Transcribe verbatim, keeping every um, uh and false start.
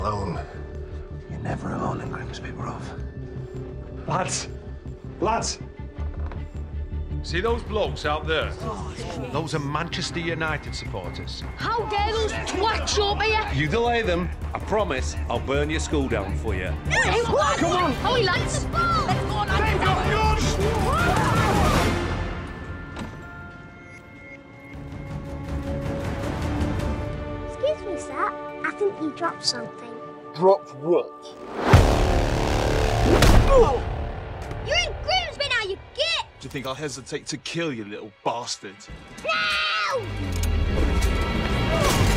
alone. You're never alone in Grimsby, bruv. Lads! Lads! See those blokes out there? Oh, those are Manchester United supporters. How dare those twats up here? You delay them, I promise I'll burn your school down for you. Hey, what? Come on! Oh, lads! Let's go on, lads! They've got guns! Sir, I think you dropped something. Dropped what? Oh! You're in Grimsby now, you git! Do you think I'll hesitate to kill you, little bastard? No!